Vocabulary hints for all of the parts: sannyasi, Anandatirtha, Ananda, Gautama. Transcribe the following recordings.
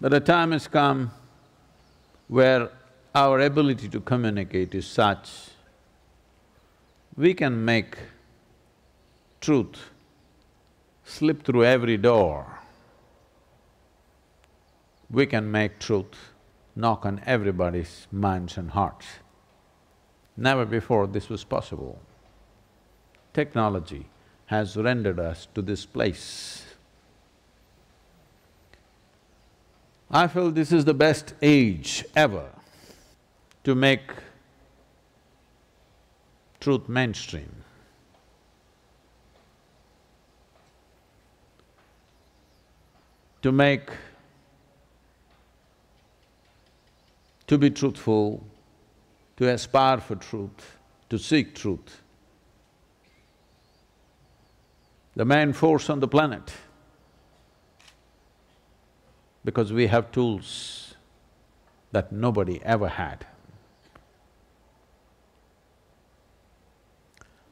But a time has come where our ability to communicate is such, we can make truth slip through every door. We can make truth knock on everybody's minds and hearts. Never before this was possible. Technology has rendered us to this place. I feel this is the best age ever to make truth mainstream. To be truthful, to aspire for truth, to seek truth. The main force on the planet, because we have tools that nobody ever had.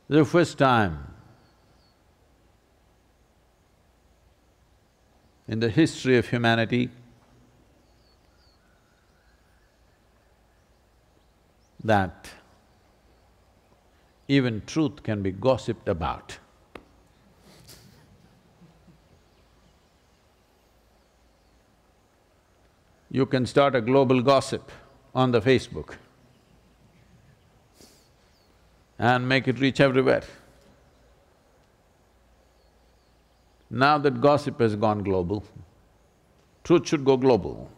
The first time in the history of humanity that even truth can be gossiped about. You can start a global gossip on the Facebook and make it reach everywhere. Now that gossip has gone global, truth should go global,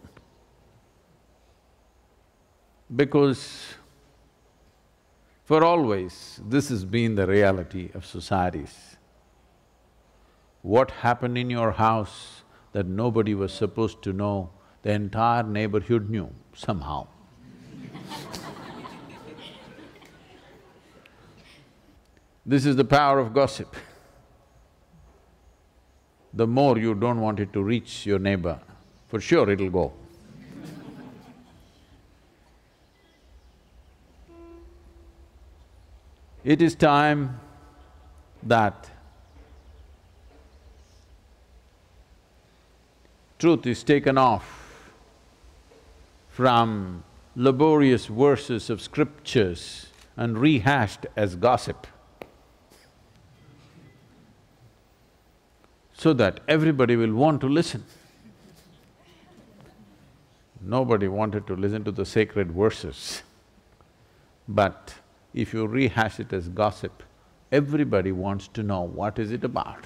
because for always this has been the reality of societies. What happened in your house that nobody was supposed to know, the entire neighborhood knew somehow. This is the power of gossip. The more you don't want it to reach your neighbor, for sure it'll go. It is time that truth is taken off from laborious verses of scriptures and rehashed as gossip, so that everybody will want to listen. Nobody wanted to listen to the sacred verses, but if you rehash it as gossip, everybody wants to know what is it about.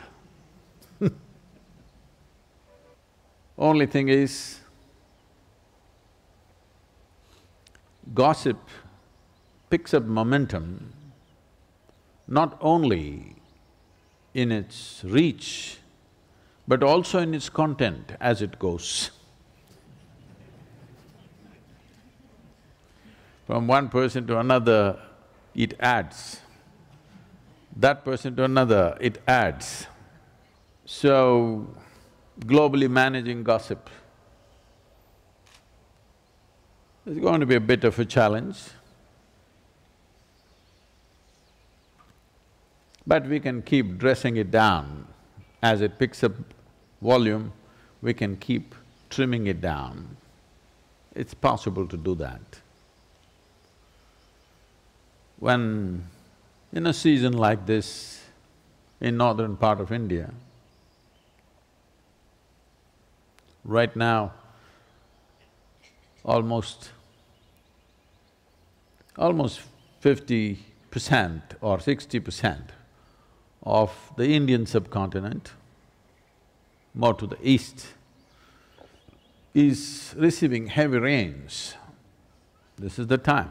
Only thing is, gossip picks up momentum not only in its reach, but also in its content as it goes. From one person to another, it adds. That person to another, it adds. So, globally managing gossip is going to be a bit of a challenge, but we can keep dressing it down. As it picks up volume, we can keep trimming it down. It's possible to do that. When in a season like this, in northern part of India, right now, almost 50% or 60% of the Indian subcontinent, more to the east, is receiving heavy rains. This is the time.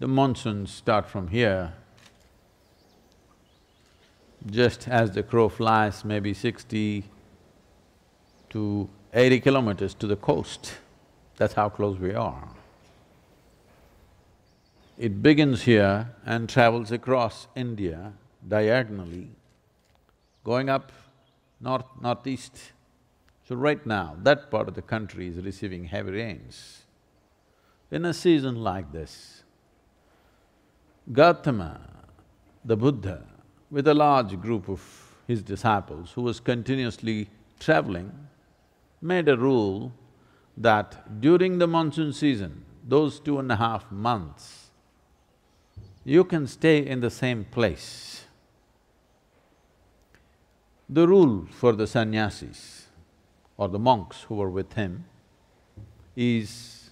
The monsoons start from here. Just as the crow flies, maybe 60 to 80 kilometers to the coast, that's how close we are. It begins here and travels across India diagonally, going up north, northeast. So right now, that part of the country is receiving heavy rains. In a season like this, Gautama, the Buddha, with a large group of his disciples who was continuously traveling, made a rule that during the monsoon season, those 2.5 months, you can stay in the same place. The rule for the sannyasis or the monks who were with him is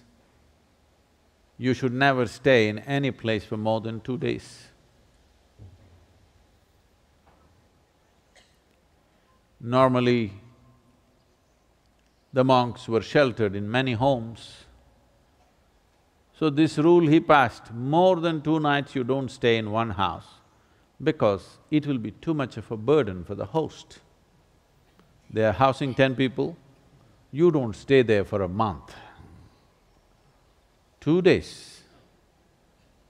you should never stay in any place for more than 2 days. Normally, the monks were sheltered in many homes. So this rule he passed, more than 2 nights you don't stay in one house because it will be too much of a burden for the host. They are housing 10 people, you don't stay there for a month. 2 days,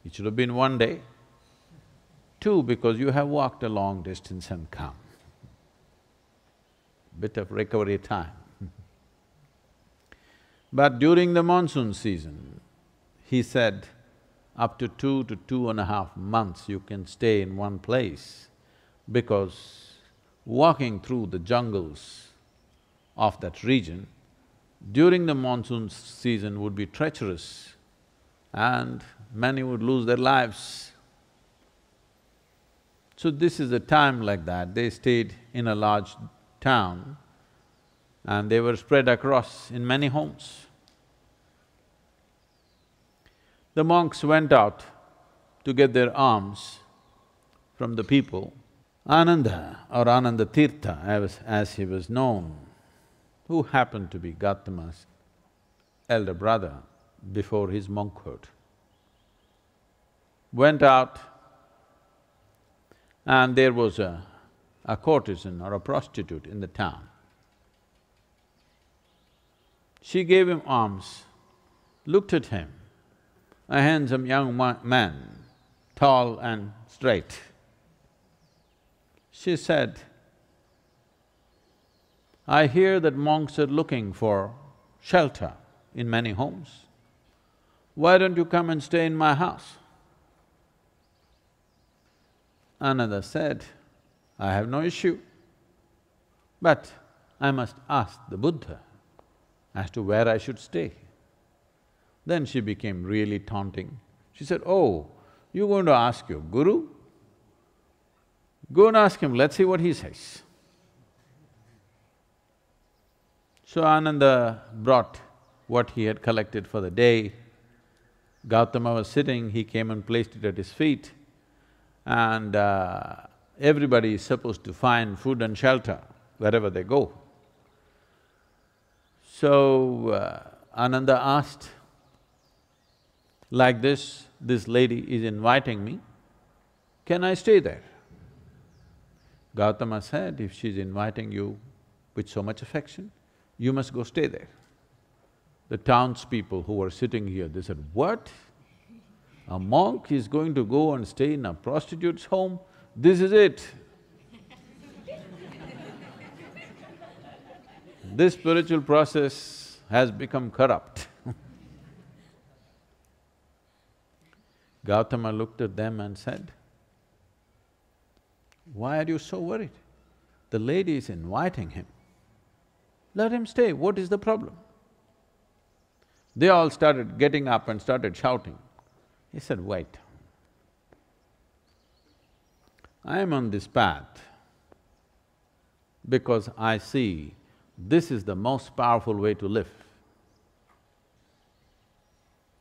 it should have been 1 day, 2 because you have walked a long distance and come. Bit of recovery time. But during the monsoon season, he said, up to 2 to 2.5 months you can stay in one place because walking through the jungles of that region during the monsoon season would be treacherous and many would lose their lives. So this is a time like that. They stayed in a large town and they were spread across in many homes. The monks went out to get their alms from the people. Ananda or Anandatirtha, as he was known, who happened to be Gautama's elder brother before his monkhood, went out and there was a courtesan or a prostitute in the town. She gave him alms, looked at him, a handsome young man, tall and straight. She said, I hear that monks are looking for shelter in many homes. Why don't you come and stay in my house? Ananda said, I have no issue, but I must ask the Buddha as to where I should stay. Then she became really taunting. She said, oh, you're going to ask your guru? Go and ask him, let's see what he says. So Ananda brought what he had collected for the day. Gautama was sitting, he came and placed it at his feet. And everybody is supposed to find food and shelter wherever they go. So Ananda asked, like this lady is inviting me, can I stay there? Gautama said, if she's inviting you with so much affection, you must go stay there. The townspeople who were sitting here, they said, what? A monk is going to go and stay in a prostitute's home? This is it. This spiritual process has become corrupt. Gautama looked at them and said, why are you so worried? The lady is inviting him. Let him stay, what is the problem? They all started getting up and started shouting. He said, wait, I am on this path because I see this is the most powerful way to live.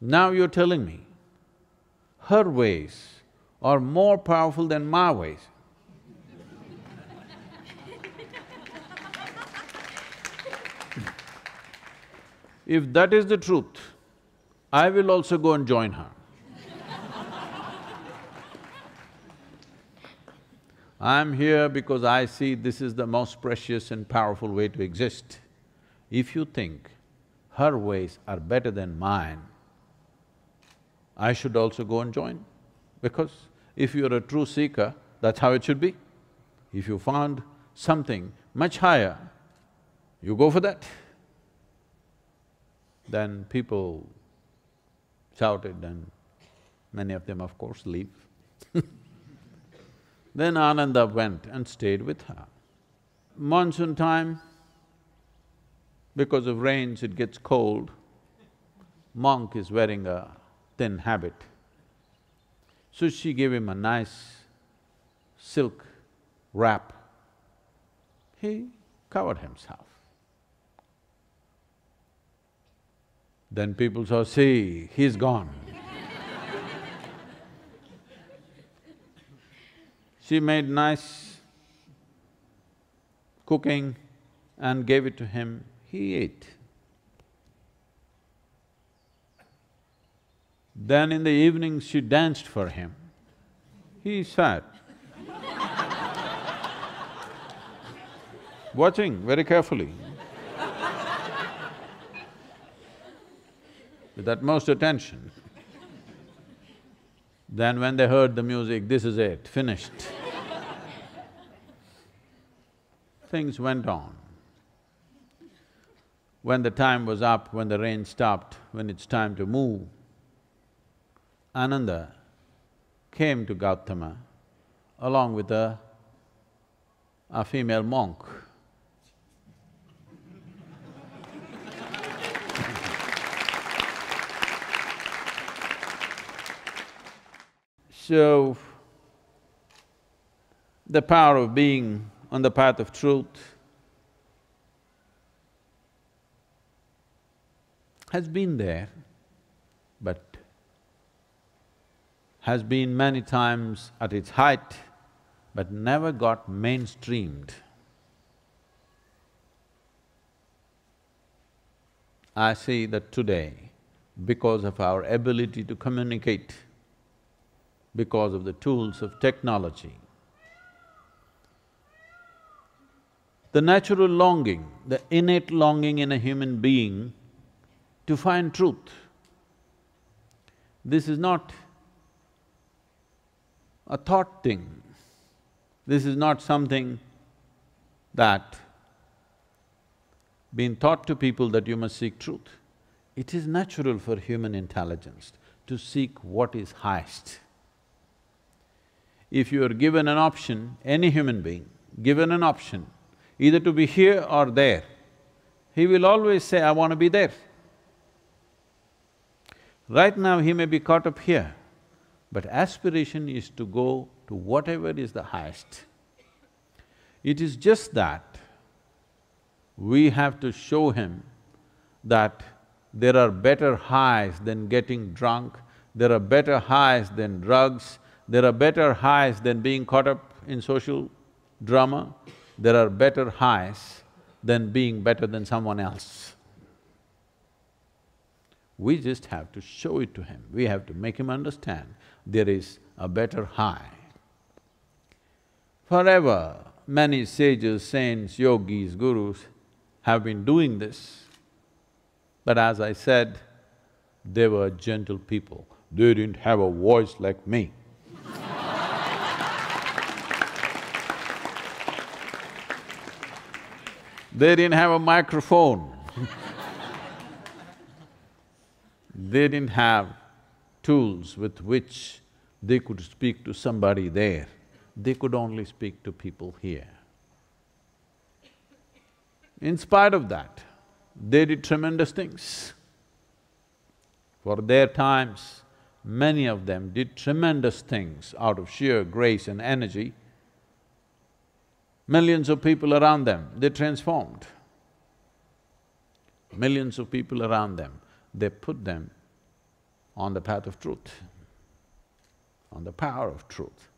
Now you're telling me her ways are more powerful than my ways. If that is the truth, I will also go and join her. I'm here because I see this is the most precious and powerful way to exist. If you think her ways are better than mine, I should also go and join, because if you're a true seeker, that's how it should be. If you found something much higher, you go for that. Then people shouted and many of them, of course, leave. Then Ananda went and stayed with her. Monsoon time, Because of rains, it gets cold. Monk is wearing a thin habit. So she gave him a nice silk wrap. He covered himself. Then people saw, see, he's gone. She made nice cooking and gave it to him, he ate. Then in the evening she danced for him, he sat, watching very carefully, with utmost attention. Then when they heard the music, this is it, finished. Things went on. When the time was up, when the rain stopped, when it's time to move, Ananda came to Gautama along with a female monk. So, the power of being on the path of truth has been there, but has been many times at its height, but never got mainstreamed. I see that today, because of our ability to communicate, because of the tools of technology, the natural longing, the innate longing in a human being to find truth. This is not a thought thing. This is not something that been taught to people that you must seek truth. It is natural for human intelligence to seek what is highest. If you are given an option, any human being, given an option, either to be here or there, he will always say, I want to be there. Right now he may be caught up here, but aspiration is to go to whatever is the highest. It is just that we have to show him that there are better highs than getting drunk, there are better highs than drugs, there are better highs than being caught up in social drama, there are better highs than being better than someone else. We just have to show it to him, we have to make him understand there is a better high. Forever, many sages, saints, yogis, gurus have been doing this, but as I said, they were gentle people, they didn't have a voice like me. They didn't have a microphone. They didn't have tools with which they could speak to somebody there. They could only speak to people here. In spite of that, they did tremendous things. For their times, many of them did tremendous things out of sheer grace and energy. Millions of people around them, they transformed. Millions of people around them, they put them on the path of truth, on the power of truth.